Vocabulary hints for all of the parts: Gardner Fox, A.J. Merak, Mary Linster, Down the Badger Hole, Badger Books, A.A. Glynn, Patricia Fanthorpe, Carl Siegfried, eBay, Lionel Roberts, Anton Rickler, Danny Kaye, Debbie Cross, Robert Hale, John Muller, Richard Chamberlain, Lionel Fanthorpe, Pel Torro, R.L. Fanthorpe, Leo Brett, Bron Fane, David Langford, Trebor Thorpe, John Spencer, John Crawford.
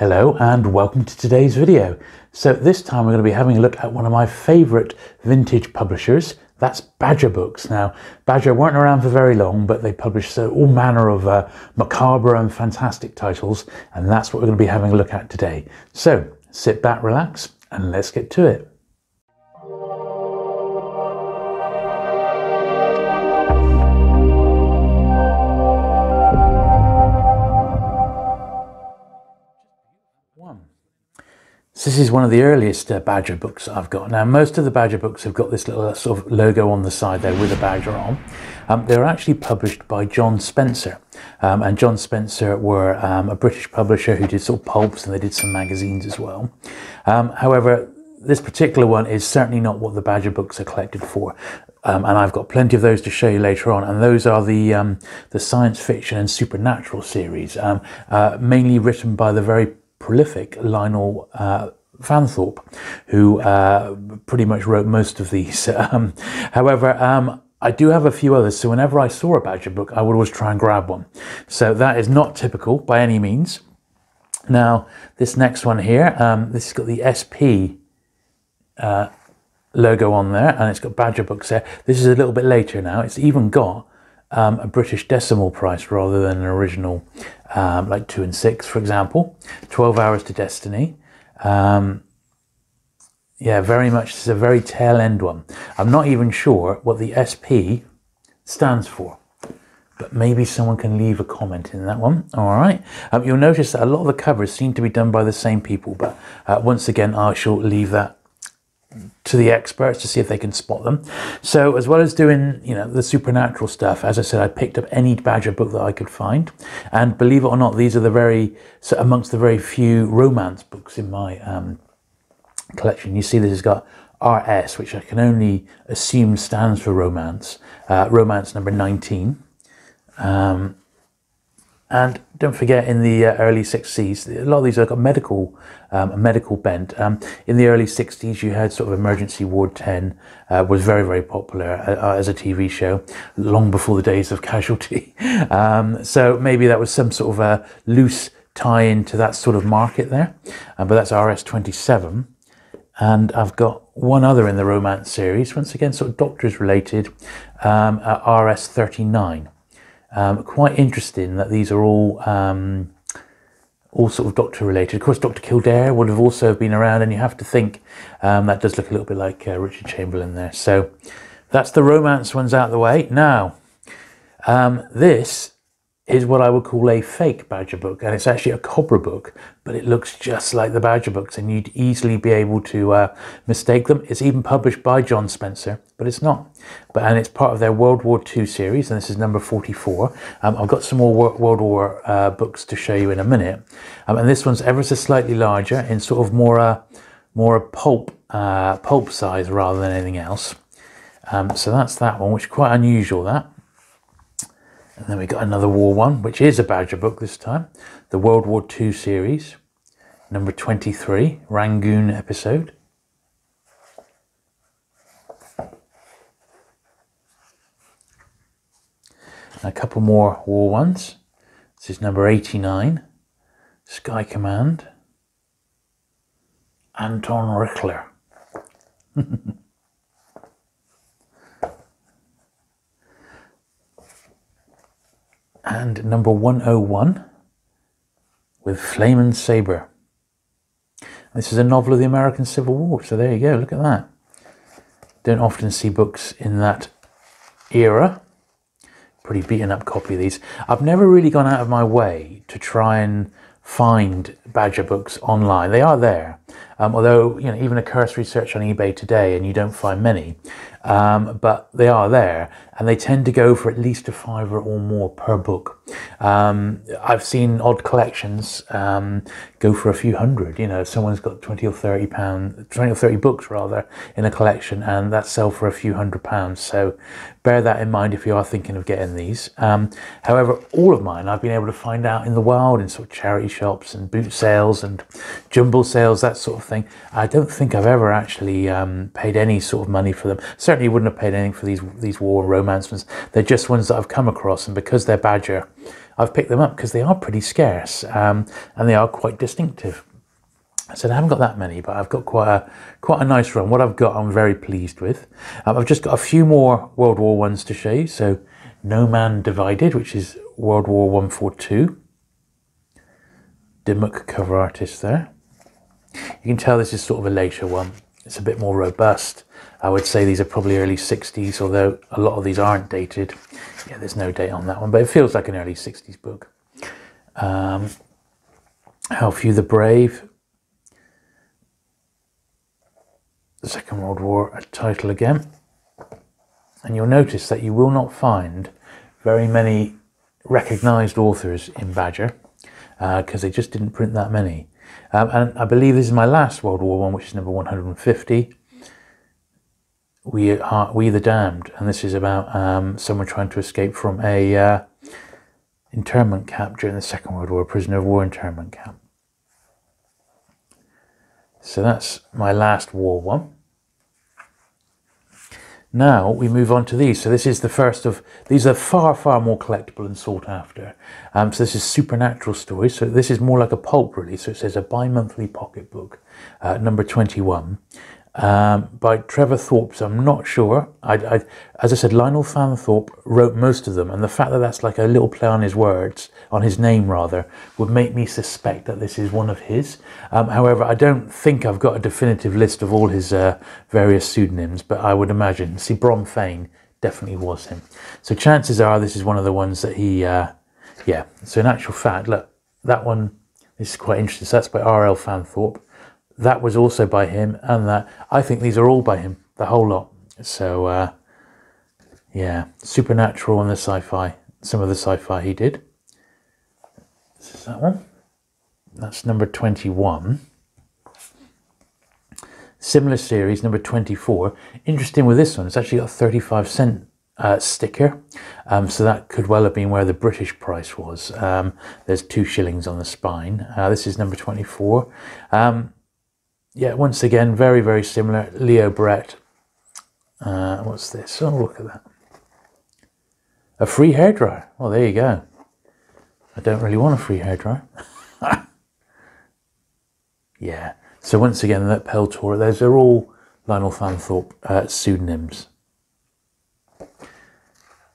Hello and welcome to today's video. So this time we're going to be having a look at one of my favourite vintage publishers, that's Badger Books. Now Badger weren't around for very long, but they published all manner of macabre and fantastic titles, and that's what we're going to be having a look at today. So sit back, relax, and let's get to it. So this is one of the earliest Badger books I've got. Now most of the Badger books have got this little sort of logo on the side there with a badger on. They were actually published by John Spencer. And John Spencer were a British publisher who did sort of pulps, and they did some magazines as well. However, this particular one is certainly not what the Badger books are collected for. And I've got plenty of those to show you later on, and those are the science fiction and supernatural series, mainly written by the very prolific Lionel Fanthorpe, who pretty much wrote most of these. However, I do have a few others, so whenever I saw a Badger book, I would always try and grab one. So that is not typical by any means. Now, this next one here, this has got the SP logo on there, and it's got Badger Books there. This is a little bit later now. It's even got a British decimal price rather than an original, like 2 and 6, for example. 12 Hours to Destiny. Yeah, very much, this is a very tail end one. I'm not even sure what the SP stands for, but maybe someone can leave a comment in that one. All right. You'll notice that a lot of the covers seem to be done by the same people, but once again, I shall leave that to the experts to see if they can spot them. So as well as doing, you know, the supernatural stuff, as I said, I picked up any Badger book that I could find, and believe it or not, these are the very, amongst the very few romance books in my collection. You see this has got RS, which I can only assume stands for romance, romance number 19. And don't forget, in the early 60s, a lot of these have got medical, medical bent. In the early 60s, you had sort of Emergency Ward 10, was very, very popular as a TV show, long before the days of Casualty. So maybe that was some sort of a loose tie-in to that sort of market there. But that's RS-27. And I've got one other in the romance series, once again, sort of doctors related, at RS-39. Quite interesting that these are all sort of doctor related. Of course, Dr. Kildare would have also been around, and you have to think that does look a little bit like Richard Chamberlain there. So that's the romance ones out of the way. Now, this is what I would call a fake Badger book, and it's actually a Cobra book, but it looks just like the Badger books, and you'd easily be able to mistake them. It's even published by John Spencer, but it's not. And it's part of their World War II series, and this is number 44. I've got some more World War books to show you in a minute, and this one's ever so slightly larger, in sort of more a pulp, pulp size rather than anything else. So that's that one, which is quite unusual, that. And then we got another war one, which is a Badger book this time. The World War II series, number 23, Rangoon episode. And a couple more war ones. This is number 89, Sky Command, Anton Rickler. And number 101, with Flame and Sabre. This is a novel of the American Civil War, so there you go, look at that. Don't often see books in that era. Pretty beaten up copy of these. I've never really gone out of my way to try and find Badger books online. They are there, although, you know, even a cursory search on eBay today and you don't find many, but they are there, and they tend to go for at least a fiver or more per book. I've seen odd collections go for a few hundred. You know, someone's got £20 or £30 books rather in a collection, and that sell for a few £100s, so bear that in mind if you are thinking of getting these. However, all of mine I've been able to find out in the wild, in sort of charity shops and boot sales and jumble sales, that sort of thing. I don't think I've ever actually paid any sort of money for them. Certainly wouldn't have paid anything for these war romance ones. They're just ones that I've come across, and because they're Badger, I've picked them up because they are pretty scarce, and they are quite distinctive. So I haven't got that many, but I've got quite a nice run. What I've got, I'm very pleased with. I've just got a few more World War Ones to show you. So No Man Divided, which is World War 142. Dimmock cover artist there. You can tell this is sort of a later one. It's a bit more robust. I would say these are probably early 60s, although a lot of these aren't dated. Yeah, there's no date on that one, but it feels like an early 60s book. How Few the Brave. The Second World War, a title again. And you'll notice that you will not find very many recognised authors in Badger, because they just didn't print that many. And I believe this is my last World War one, which is number 150. We the Damned, and this is about someone trying to escape from a internment camp during the Second World War, prisoner of war internment camp. So that's my last war one. Now we move on to these. So this is the first of, these are far, far more collectible and sought after. So this is Supernatural Stories. So this is more like a pulp release. So it says a bi-monthly pocketbook, number 21, by Trebor Thorpe. So I'm not sure. As I said, Lionel Fanthorpe wrote most of them. And the fact that that's like a little play on his words, on his name rather, would make me suspect that this is one of his. However, I don't think I've got a definitive list of all his various pseudonyms, but I would imagine. See, Bron Fane definitely was him. So chances are this is one of the ones that he, yeah. So in actual fact, look, that one is quite interesting. So that's by R.L. Fanthorpe. That was also by him, and that, I think these are all by him, the whole lot. So, yeah, Supernatural and the sci-fi, some of the sci-fi he did. This is that one. That's number 21. Similar series, number 24. Interesting with this one, it's actually got a 35-cent sticker. So that could well have been where the British price was. There's 2 shillings on the spine. This is number 24. Yeah, once again, very, very similar. Leo Brett. What's this? Oh, look at that. A free hairdryer. Well, there you go. I don't really want a free hairdryer. Yeah. So once again, that Pel Torro. Those are all Lionel Fanthorpe pseudonyms.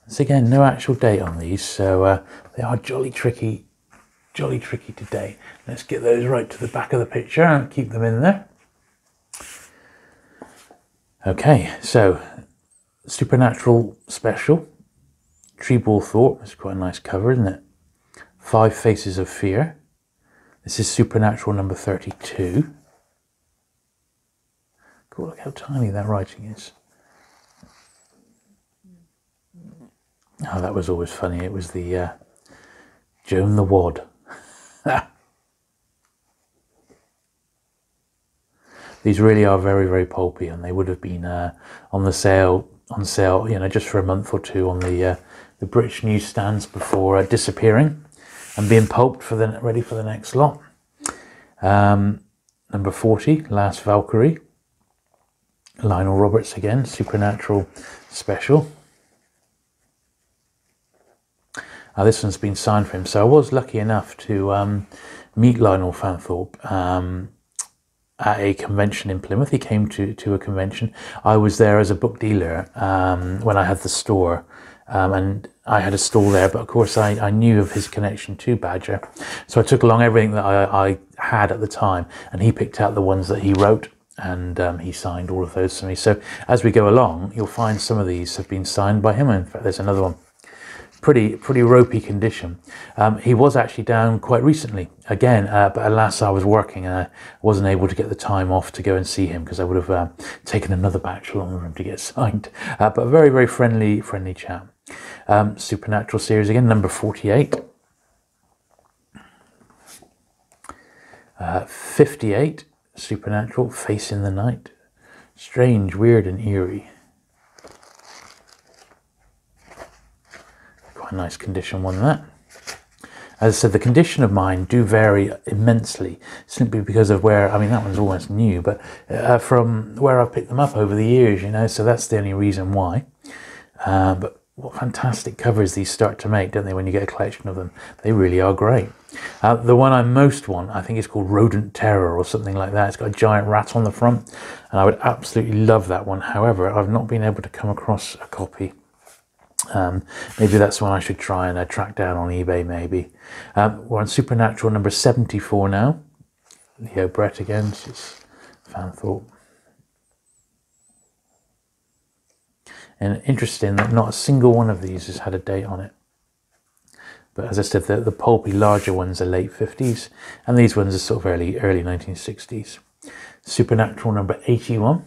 So again, no actual date on these, so they are jolly tricky today. Let's get those right to the back of the picture and keep them in there. Okay, so Supernatural Special, Trebor Thorpe, it's quite a nice cover, isn't it? 5 Faces of Fear. This is Supernatural number 32. Cool, look how tiny that writing is. Oh, that was always funny. It was the Joan the Wad. These really are very, very pulpy, and they would have been on sale, you know, just for a month or two on the British newsstands before disappearing and being pulped for the ready for the next lot. Number 40, Last Valkyrie. Lionel Roberts again, Supernatural Special. This one's been signed for him, so I was lucky enough to meet Lionel Fanthorpe at a convention in Plymouth. He came to a convention. I was there as a book dealer when I had the store, and I had a stall there, but of course I knew of his connection to Badger, so I took along everything that I had at the time, and he picked out the ones that he wrote, and he signed all of those to me. So as we go along, you'll find some of these have been signed by him. In fact, there's another one. Pretty ropey condition. He was actually down quite recently again, but alas, I was working and I wasn't able to get the time off to go and see him, because I would have taken another batch along with him to get signed. But a very, very friendly chap. Supernatural series again, number 48. 58, Supernatural, Face in the Night. Strange, Weird and Eerie. Nice condition one, that. As I said, the condition of mine do vary immensely, simply because of where, I mean, that one's almost new, but from where I've picked them up over the years, you know, so that's the only reason why. But what fantastic covers these start to make, don't they, when you get a collection of them? They really are great. The one I most want, I think, is called Rodent Terror or something like that. It's got a giant rat on the front, and I would absolutely love that one. However, I've not been able to come across a copy. Maybe that's one I should try and track down on eBay, maybe. We're on Supernatural number 74 now. Leo Brett again, she's Fanthorpe. And interesting that not a single one of these has had a date on it. But as I said, the pulpy larger ones are late 50s, and these ones are sort of early 1960s. Supernatural number 81.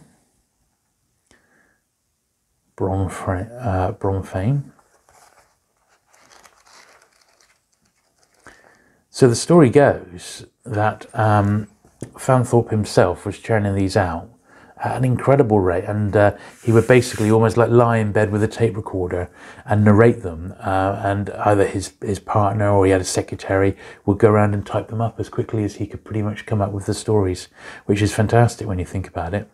Bron Fane. So the story goes that Fanthorpe himself was churning these out at an incredible rate, and he would basically almost like lie in bed with a tape recorder and narrate them, and either his partner, or he had a secretary, would go around and type them up as quickly as he could pretty much come up with the stories, which is fantastic when you think about it.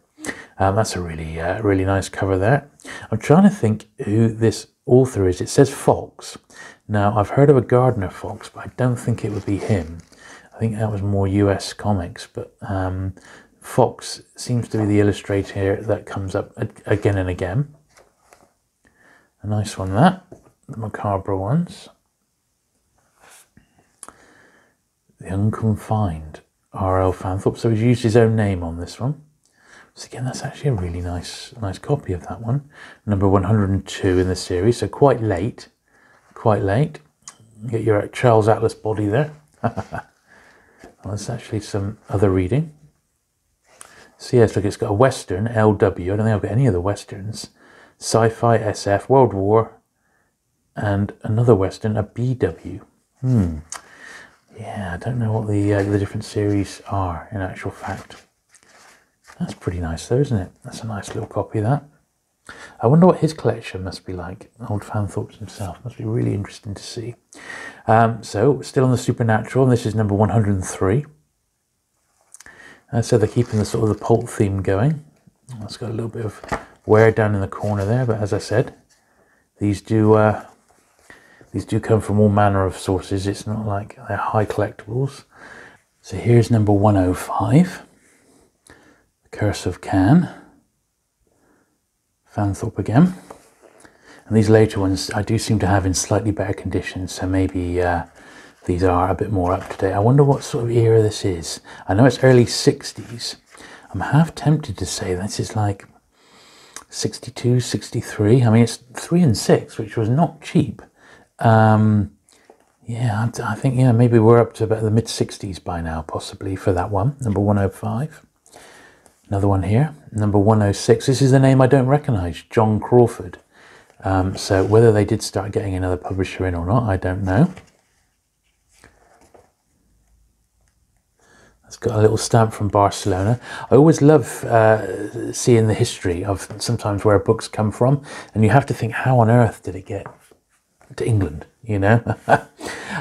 That's a really really nice cover there. I'm trying to think who this author is. It says Fox. Now, I've heard of a Gardner Fox, but I don't think it would be him. I think that was more US comics, but Fox seems to be the illustrator that comes up again and again. A nice one, that. The Macabre ones. The Unconfined, R.L. Fanthorpe. So he's used his own name on this one. So again, that's actually a really nice copy of that one. Number 102 in the series, so quite late. Quite late. Get your Charles Atlas body there. Well, that's actually some other reading. So yes, look, it's got a Western, LW. I don't think I've got any of the Westerns. Sci-fi, SF, World War, and another Western, a BW. Yeah, I don't know what the different series are in actual fact. That's pretty nice though, isn't it? That's a nice little copy of that. I wonder what his collection must be like. Old Fanthorpe's himself. Must be really interesting to see. So, still on the Supernatural, and this is number 103. So they're keeping the sort of the pulp theme going. That's got a little bit of wear down in the corner there, but as I said, these do come from all manner of sources. It's not like they're high collectibles. So here's number 105, The Curse of Can, Fanthorpe again. And these later ones I do seem to have in slightly better condition, so maybe these are a bit more up to date. I wonder what sort of era this is. I know it's early 60s. I'm half tempted to say this is like 62, 63. I mean, it's 3 and 6, which was not cheap. Yeah, I think, yeah, maybe we're up to about the mid 60s by now, possibly, for that one. Number 105. Another one here, number 106. This is the name I don't recognize, John Crawford. So whether they did start getting another publisher in or not, I don't know. It's got a little stamp from Barcelona. I always love seeing the history of sometimes where books come from, and you have to think, how on earth did it get to England, you know?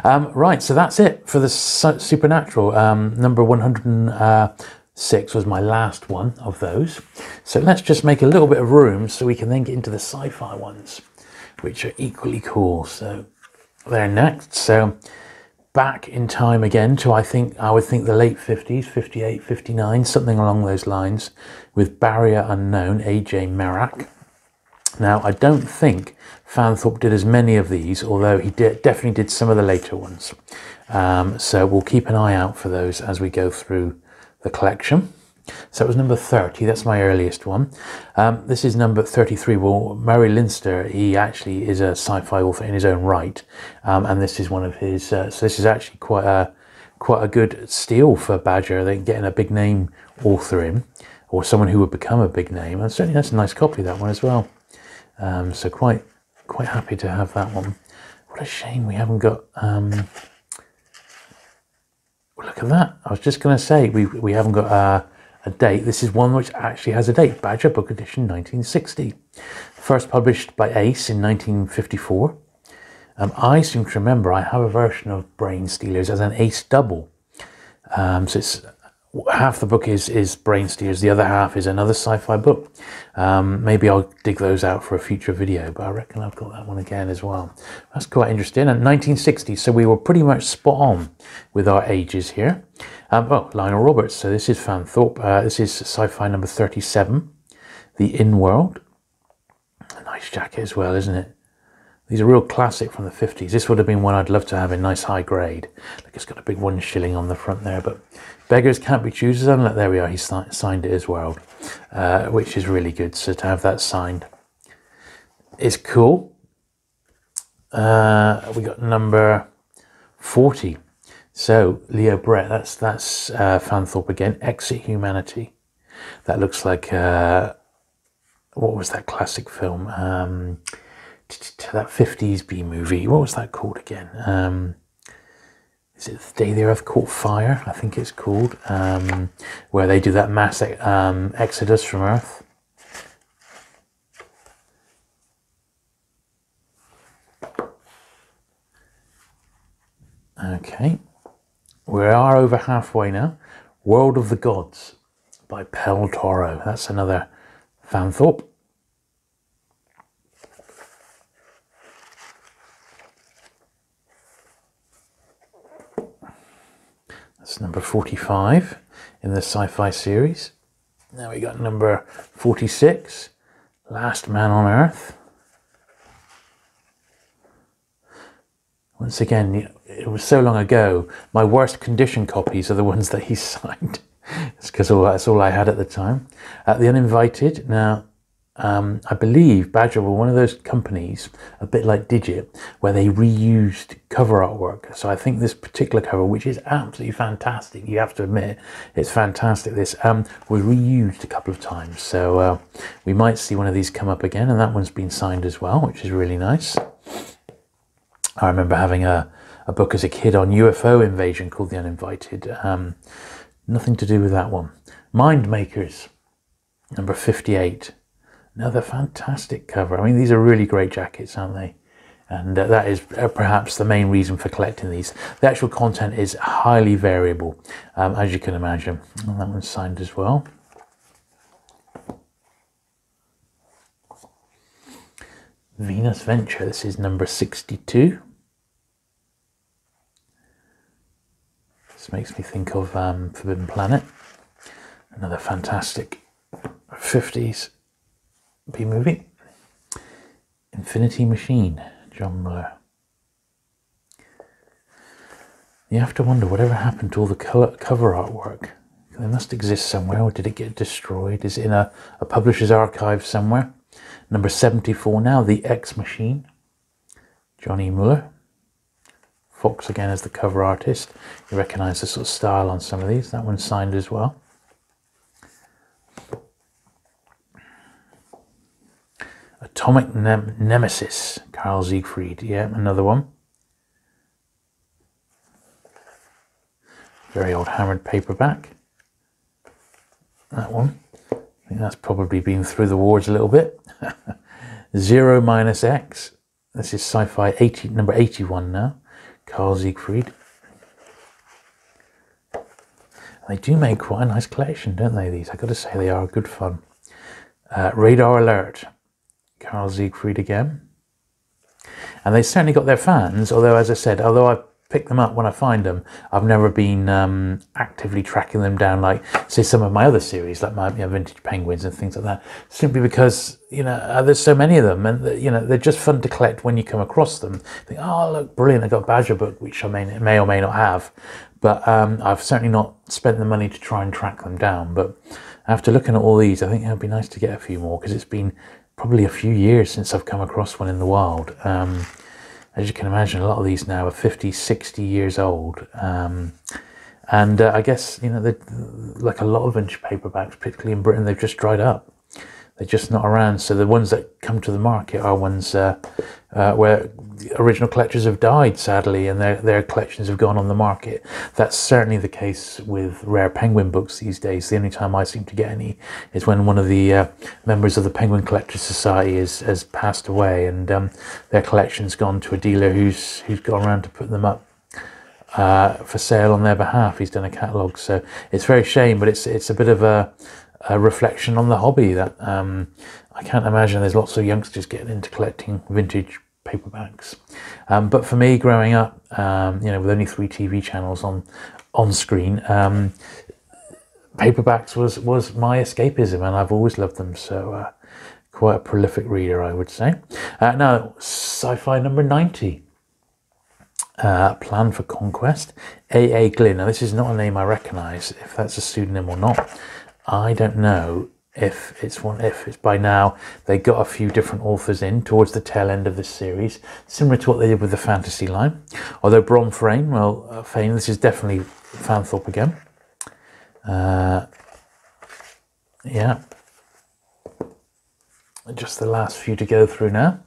Right, so that's it for the Supernatural. Number 106 was my last one of those. So let's just make a little bit of room so we can then get into the sci-fi ones, which are equally cool. So they're next. So back in time again to, I would think the late 50s, 58, 59, something along those lines, with Barrier Unknown, A.J. Merak. Now, I don't think Fanthorpe did as many of these, although he definitely did some of the later ones. So we'll keep an eye out for those as we go through the collection. So it was number 30, that's my earliest one. This is number 33. Well, Mary Linster, he actually is a sci-fi author in his own right, and this is one of his, so this is actually quite a good steal for Badger. They're getting a big name author in, or someone who would become a big name, and certainly that's a nice copy of that one as well. So quite happy to have that one. What a shame we haven't got, look at that, I was just going to say, we haven't got a date. This is one which actually has a date, Badger Book Edition 1960. First published by Ace in 1954. I seem to remember I have a version of Brain Stealers as an ace double. So it's half the book is Brain Stealers, the other half is another sci-fi book. Maybe I'll dig those out for a future video, but I reckon I've got that one again as well. That's quite interesting. And 1960, so we were pretty much spot on with our ages here. Oh, Lionel Roberts, so this is Fanthorpe. This is sci-fi number 37, The In-World. A nice jacket as well, isn't it? These are real classic from the 50s. This would have been one I'd love to have in nice high grade. Look, it's got a big $1 on the front there, but beggars can't be choosers. And there we are, he signed it as well, which is really good. So to have that signed is cool. We got number 40. So Leo Brett, that's Fanthorpe again, Exit Humanity. That looks like, what was that classic film? That 50s B movie, what was that called again? Is it The Day the Earth Caught Fire? I think it's called, where they do that mass exodus from Earth. Okay, we are over halfway now. World of the Gods by Pel Torro. That's another Fanthorpe. That's number 45 in the sci-fi series. Now we got number 46, Last Man on Earth. Once again, it was so long ago, my worst condition copies are the ones that he signed. It's because that's all I had at the time. The Uninvited. Now, I believe Badger were one of those companies, a bit like Digit, where they reused cover artwork. So I think this particular cover, which is absolutely fantastic, you have to admit, it's fantastic, this, was reused a couple of times. So we might see one of these come up again, and that one's been signed as well, which is really nice. I remember having a book as a kid on UFO invasion called The Uninvited. Nothing to do with that one. Mind Makers, number 58. Another fantastic cover. I mean, these are really great jackets, aren't they? And that is perhaps the main reason for collecting these. The actual content is highly variable, as you can imagine. And that one's signed as well. Venus Venture, this is number 62. This makes me think of Forbidden Planet. Another fantastic 50s. B movie. Infinity Machine, John Muller. You have to wonder whatever happened to all the cover artwork. They must exist somewhere, or did it get destroyed? Is it in a publisher's archive somewhere? Number 74 now, The X Machine, Johnny Muller. Fox again as the cover artist. You recognise the sort of style on some of these. That one's signed as well. Atomic Nemesis, Carl Siegfried. Yeah, another one. Very old hammered paperback. That one. I think that's probably been through the wards a little bit. 0-X. This is sci-fi 80, number 81 now. Carl Siegfried. They do make quite a nice collection, don't they, these? I've got to say they are good fun. Radar Alert. Carl Siegfried again, and they certainly got their fans, although, as I said, although I pick them up when I find them, I've never been actively tracking them down like, say, some of my other series, like my Vintage Penguins and things like that, simply because, you know, there's so many of them, and, you know, they're just fun to collect when you come across them. Think, oh, look, brilliant, I got a Badger book, which I may or may not have, but I've certainly not spent the money to try and track them down. But after looking at all these, I think it would be nice to get a few more, because it's been probably a few years since I've come across one in the wild. As you can imagine, a lot of these now are 50, 60 years old. I guess, you know, like a lot of vintage paperbacks, particularly in Britain, they've just dried up. They're just not around. So the ones that come to the market are ones where original collectors have died, sadly, and their collections have gone on the market. That's certainly the case with rare Penguin books these days. The only time I seem to get any is when one of the members of the Penguin Collectors Society has passed away, and their collection's gone to a dealer who's gone around to put them up for sale on their behalf. He's done a catalogue, so it's very shame, but it's a bit of a reflection on the hobby that I can't imagine there's lots of youngsters getting into collecting vintage paperbacks. But for me, growing up, you know, with only 3 TV channels on screen, paperbacks was my escapism, and I've always loved them. So quite a prolific reader, I would say. Now, sci-fi number 90. Plan for Conquest, A.A. Glynn. Now, this is not a name I recognise. If that's a pseudonym or not, I don't know. If it's by now, they got a few different authors in towards the tail end of this series, similar to what they did with the fantasy line. Although Bron Fane, well, Fane, this is definitely Fanthorpe again. Yeah, just the last few to go through now.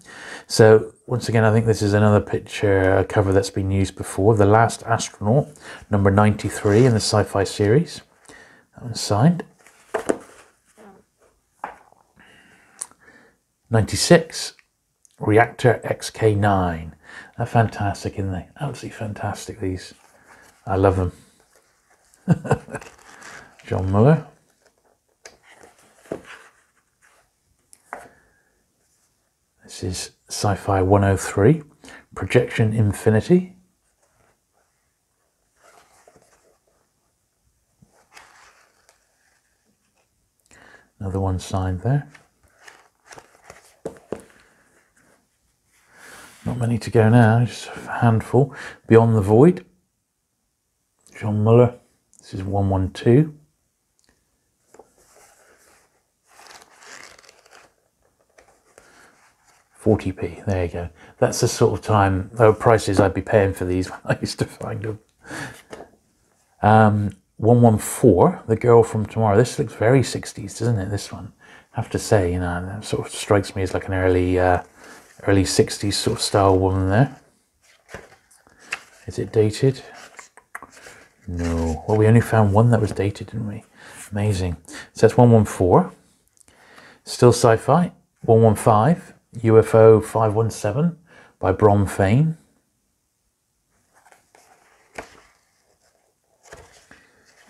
So once again, I think this is another picture, a cover that's been used before. The Last Astronaut, number 93 in the sci-fi series. That one's signed. 96, Reactor XK9. They're fantastic, isn't they? Absolutely fantastic, these. I love them. John Muller. This is Sci-Fi 103, Projection Infinity. Another one signed there. Not many to go now, just a handful. Beyond the Void, John Muller. This is 112. £40p, there you go. That's the sort of time, prices I'd be paying for these when I used to find them. 114, The Girl from Tomorrow. This looks very 60s, doesn't it, this one? I have to say, you know, that sort of strikes me as like an early 60s sort of style woman there. Is it dated? No. Well, we only found one that was dated, didn't we? Amazing. So that's 114. Still sci-fi. 115. UFO 517 by Bron Fane.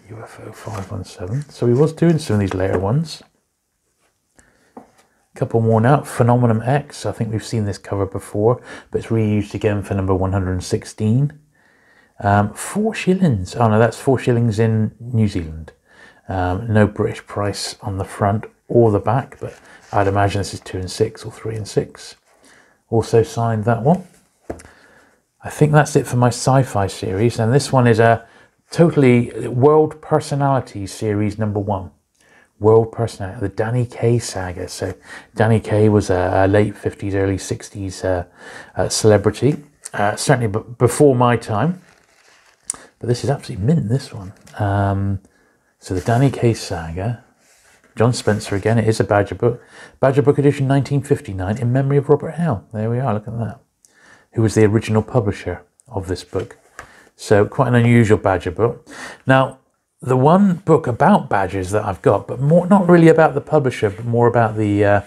UFO 517. So he was doing some of these later ones. A couple more now. Phenomenon X. I think we've seen this cover before, but it's reused again for number 116. 4 shillings. Oh no, that's 4 shillings in New Zealand. No British price on the front or the back, but I'd imagine this is 2 and 6 or 3 and 6. Also signed that one. I think that's it for my sci-fi series, and this one is a totally World Personality series number 1. World Personality, the Danny Kaye saga. So Danny Kaye was a late 50s, early 60s celebrity, certainly before my time. But this is absolutely mint, this one. So the Danny Kaye saga. John Spencer again. It is a Badger Book. Badger Book edition 1959 in memory of Robert Hale. There we are, look at that. Who was the original publisher of this book. So quite an unusual Badger book. Now, the one book about badgers that I've got, but more not really about the publisher, but more about the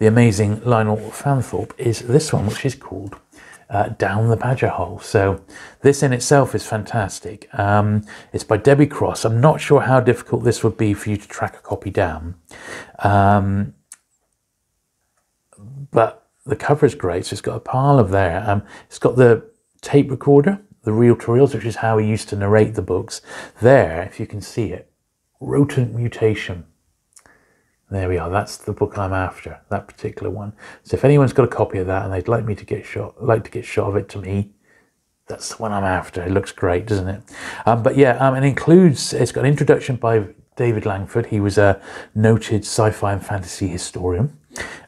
amazing Lionel Fanthorpe, is this one, which is called Down the Badger Hole. So this in itself is fantastic. It's by Debbie Cross. I'm not sure how difficult this would be for you to track a copy down, but the cover is great. So it's got a pile of there. It's got the tape recorder, the reel to reels, which is how he used to narrate the books. There, if you can see it, Rotant Mutation. There we are. That's the book I'm after, that particular one. So if anyone's got a copy of that and they'd like me to get shot, of it to me, that's the one I'm after. It looks great, doesn't it? But yeah, it includes. It's got an introduction by David Langford. He was a noted sci-fi and fantasy historian,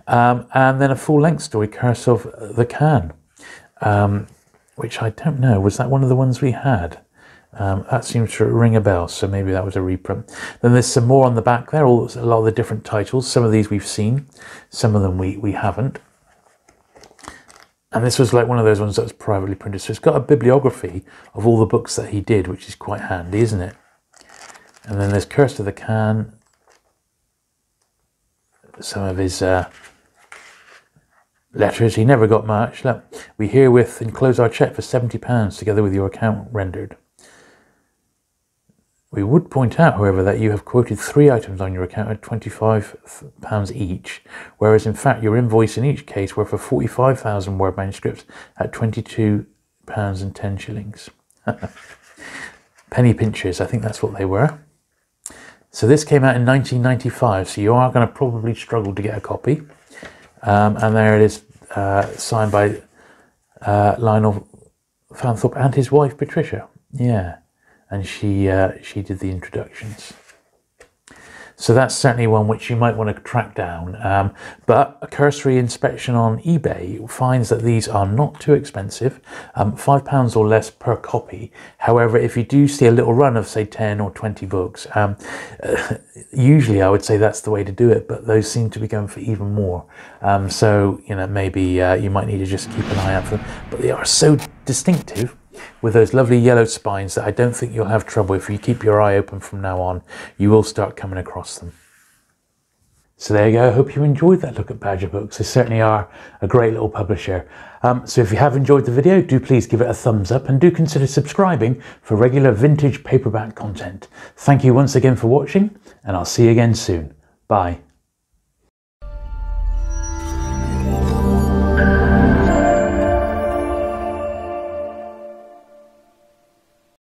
and then a full-length story, Curse of the Khan, which I don't know. Was that one of the ones we had? That seems to ring a bell, so maybe that was a reprint. Then there's some more on the back there, a lot of the different titles. Some of these we've seen, some of them we haven't. And this was like one of those ones that was privately printed. So it's got a bibliography of all the books that he did, which is quite handy, isn't it? And then there's Curse of the Can. Some of his letters. He never got much. Look, we herewith enclose our cheque for £70 together with your account rendered. We would point out, however, that you have quoted 3 items on your account at £25 each, whereas in fact your invoice in each case were for 45,000 word manuscripts at £22.10. Penny pinchers, I think that's what they were. So this came out in 1995, so you are going to probably struggle to get a copy. And there it is, signed by Lionel Fanthorpe and his wife Patricia. Yeah. And she did the introductions. So that's certainly one which you might want to track down. But a cursory inspection on eBay finds that these are not too expensive, £5 or less per copy. However, if you do see a little run of say 10 or 20 books, usually I would say that's the way to do it, but those seem to be going for even more. So, you know, maybe you might need to just keep an eye out for them, but they are so distinctive, with those lovely yellow spines, that I don't think you'll have trouble. If you keep your eye open from now on, you will start coming across them. So there you go. I hope you enjoyed that look at Badger Books. They certainly are a great little publisher. So if you have enjoyed the video, do please give it a thumbs up and do consider subscribing for regular vintage paperback content. Thank you once again for watching, and I'll see you again soon. Bye.